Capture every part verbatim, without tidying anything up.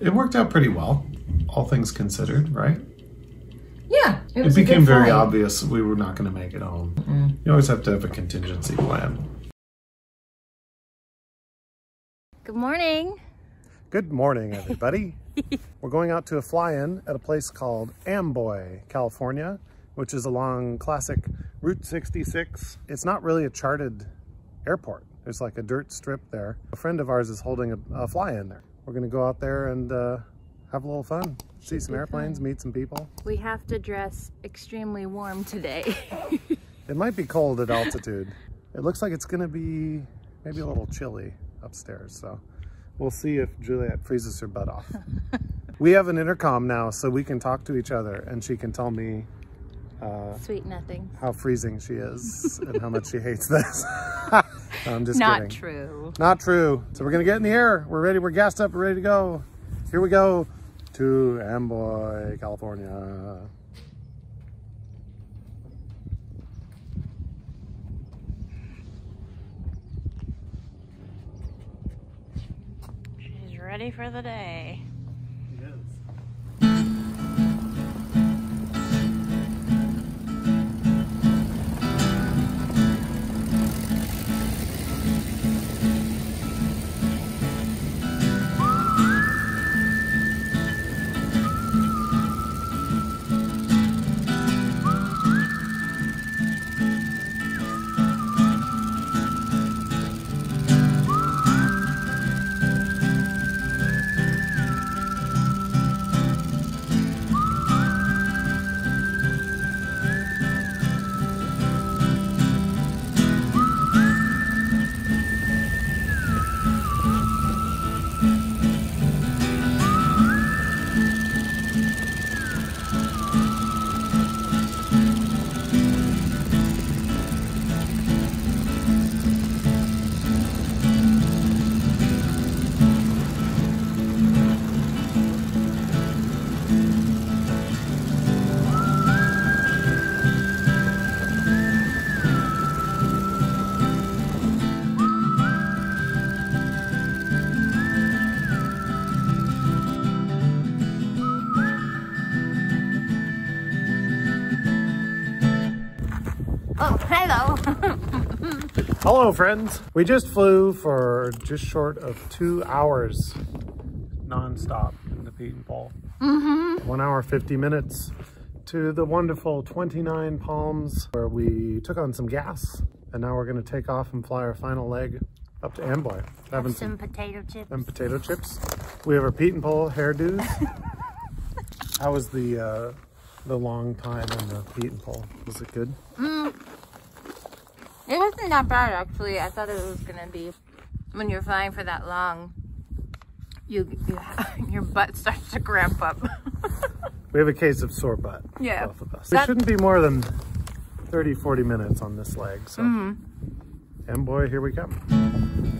It worked out pretty well, all things considered, right? Yeah, it was. It became very obvious we were not going to make it home. Mm-mm. You always have to have a contingency plan. Good morning. Good morning, everybody. We're going out to a fly-in at a place called Amboy, California, which is along classic Route sixty-six. It's not really a charted airport. There's like a dirt strip there. A friend of ours is holding a, a fly-in there. We're going to go out there and uh, have a little fun. See some airplanes, meet some people. We have to dress extremely warm today. It might be cold at altitude. It looks like it's going to be maybe a little chilly upstairs, so we'll see if Juliet freezes her butt off. We have an intercom now, so we can talk to each other, and she can tell me uh, sweet nothing, how freezing she is and how much she hates this. I'm just Not kidding. true. Not true. So we're going to get in the air. We're ready. We're gassed up. We're ready to go. Here we go to Amboy, California. She's ready for the day. She is. Hello friends! We just flew for just short of two hours non-stop in the Pietenpol. Mm-hmm. one hour fifty minutes to the wonderful twenty-nine Palms, where we took on some gas, and now we're going to take off and fly our final leg up to Amboy. Having some, some potato chips. Some potato chips. We have our Pietenpol hairdos. How was the uh, the long time in the Pietenpol? Was it good? Mm. It wasn't that bad, actually. I thought it was gonna be, when you're flying for that long, you, you your butt starts to cramp up. We have a case of sore butt. Yeah, both of us. That... It shouldn't be more than thirty, forty minutes on this leg. So, mm-hmm. And boy, here we come.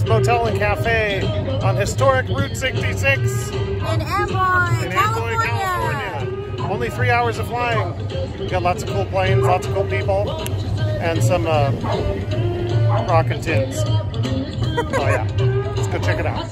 Roy's Motel and Cafe on historic Route sixty-six. In Amboy, in Amboy, California. California. Only three hours of flying. We've got lots of cool planes, lots of cool people, and some uh, rockin' tunes. Oh yeah, let's go check it out.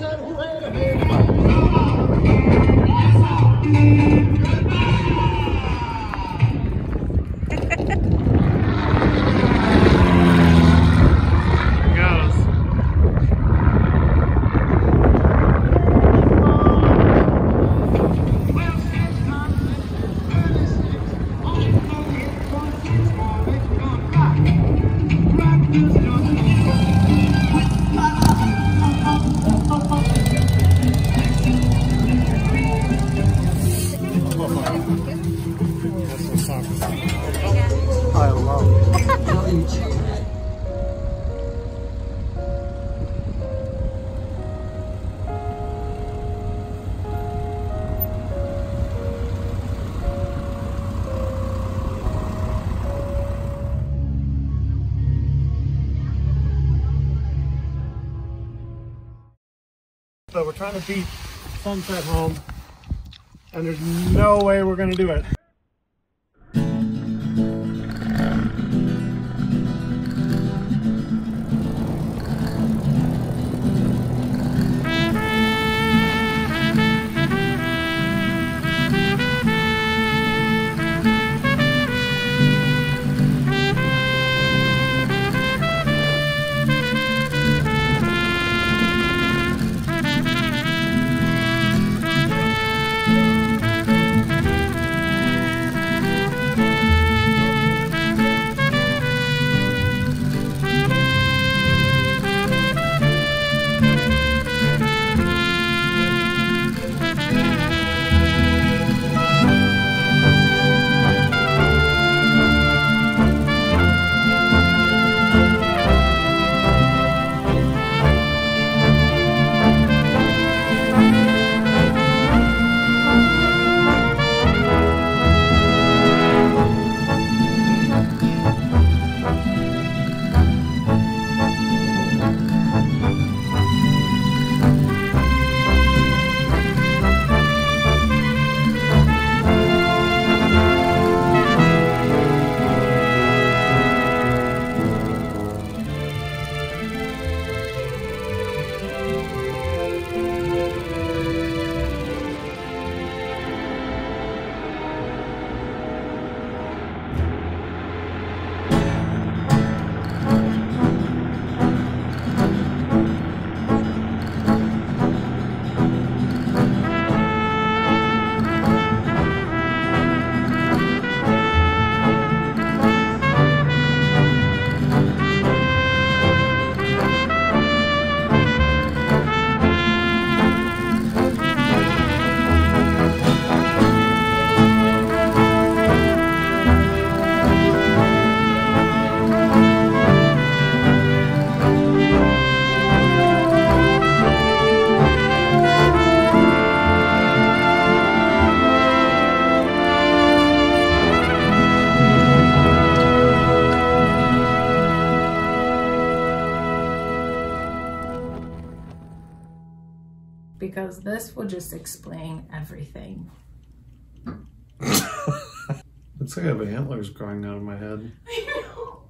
So we're trying to beat Sunset Home, and there's no way we're going to do it. Because this will just explain everything. Looks like I have antlers growing out of my head. I know.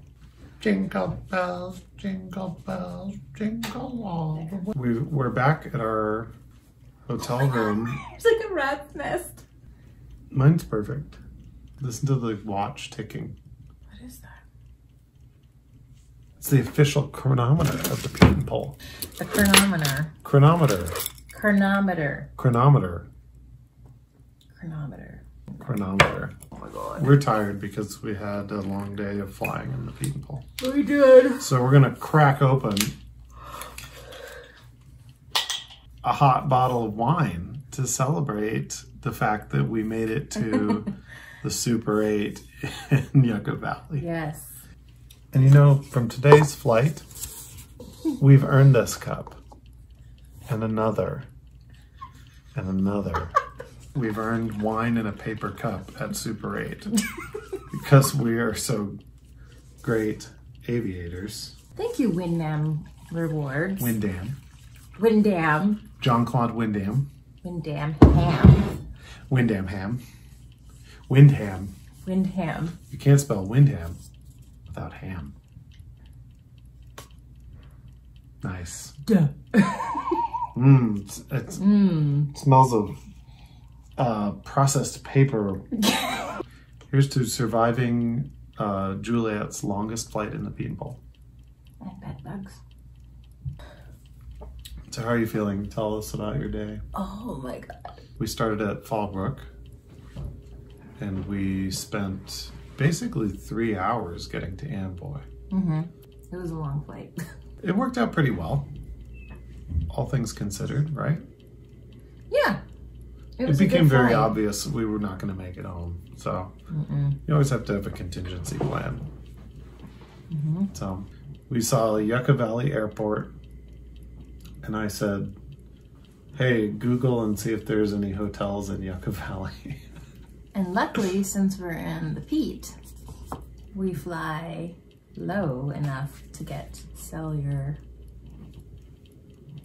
Jingle bells, jingle bells, jingle all the way. We, we're back at our hotel oh room. God, it's like a rat's nest. Mine's perfect. Listen to the watch ticking. What is that? It's the official chronometer of the Pietenpol. The chronometer. Chronometer. Chronometer. Chronometer. Chronometer. Chronometer. Oh my god. We're tired because we had a long day of flying in the Pietenpol. We did. So we're gonna crack open a hot bottle of wine to celebrate the fact that we made it to the Super eight in Yucca Valley. Yes. And you know, from today's flight, we've earned this cup. And another, and another. We've earned wine in a paper cup at Super eight because we are so great aviators. Thank you, Wyndham Rewards. Wyndham. Wyndham. Jean-Claude Wyndham. Wyndham Ham. Wyndham Ham. Wyndham. Wyndham. You can't spell Wyndham without ham. Nice. Duh. Mmm. It's, it's mm. Smells of uh, processed paper. Here's to surviving uh, Juliet's longest flight in the beanpole. I have bed bugs. So how are you feeling? Tell us about your day. Oh my God. We started at Fallbrook and we spent basically three hours getting to Amboy. Mm-hmm. It was a long flight. It worked out pretty well, all things considered, right? Yeah. It, it became very obvious we were not going to make it home, so mm-mm. You always have to have a contingency plan. Mm-hmm. So we saw Yucca Valley Airport, and I said, hey, Google and see if there's any hotels in Yucca Valley. And luckily, since we're in the Pete, we fly low enough to get cellular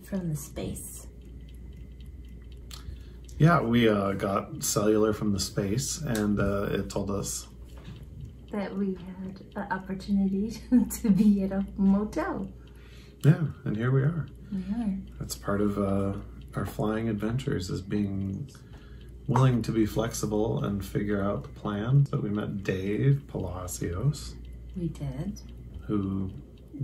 from the space. Yeah, we uh, got cellular from the space, and uh, it told us that we had the opportunity to be at a motel. Yeah, and here we are. We are. That's part of uh, our flying adventures, is being willing to be flexible and figure out the plan. So we met Dave Palacios. We did. Who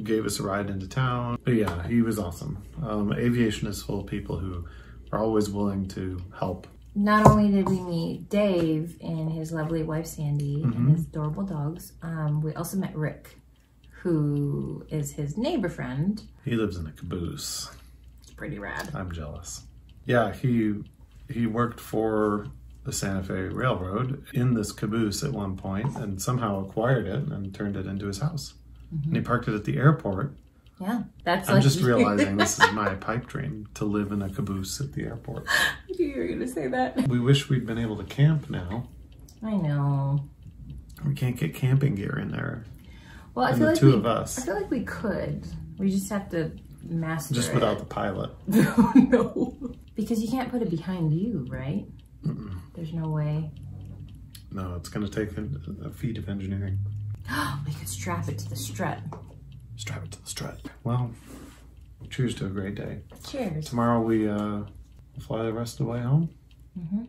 gave us a ride into town. But yeah, he was awesome. Um, aviation is full of people who are always willing to help. Not only did we meet Dave and his lovely wife, Sandy, mm-hmm. and his adorable dogs, um, we also met Rick, who is his neighbor friend. He lives in a caboose. It's pretty rad. I'm jealous. Yeah, he, he worked for the Santa Fe Railroad in this caboose at one point and somehow acquired it and turned it into his house. Mm-hmm. And he parked it at the airport. Yeah, that's I'm like just realizing this is my pipe dream, to live in a caboose at the airport. You were going to say that. We wish we'd been able to camp now. I know. We can't get camping gear in there. Well, I and feel the like two we, of us. I feel like we could. We just have to master Just it. Without the pilot. No, no. Because you can't put it behind you, right? Mm-mm. There's no way. No, it's going to take a, a feat of engineering. We could strap it to the strut. Strap it to the strut. Well, cheers to a great day. Cheers. Tomorrow we uh, fly the rest of the way home. Mm-hmm.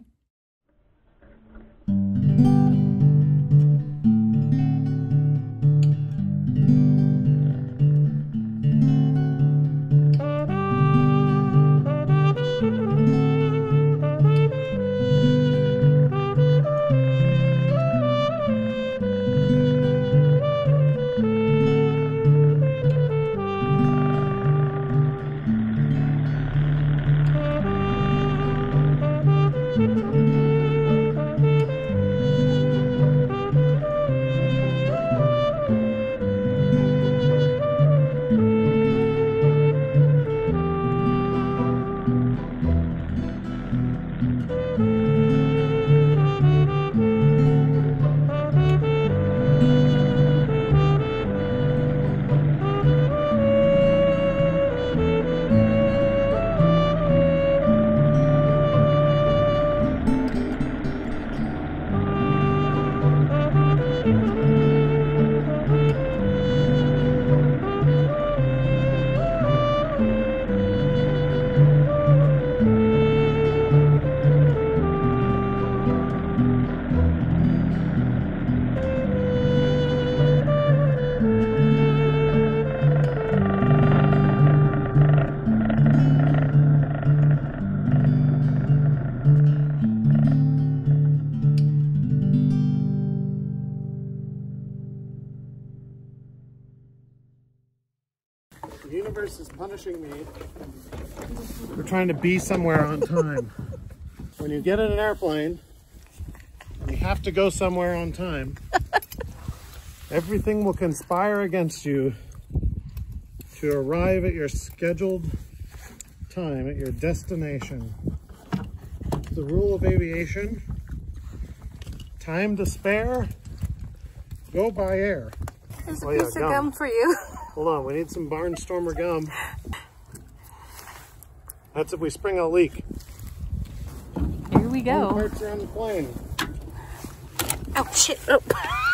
The universe is punishing me. We're trying to be somewhere on time. When you get in an airplane and you have to go somewhere on time, everything will conspire against you to arrive at your scheduled time, at your destination. The rule of aviation, time to spare, go by air. There's a piece of gum for you. Hold on, we need some Barnstormer gum. That's if we spring a leak. Here we go. Parts are on the plane. Oh shit! Oh.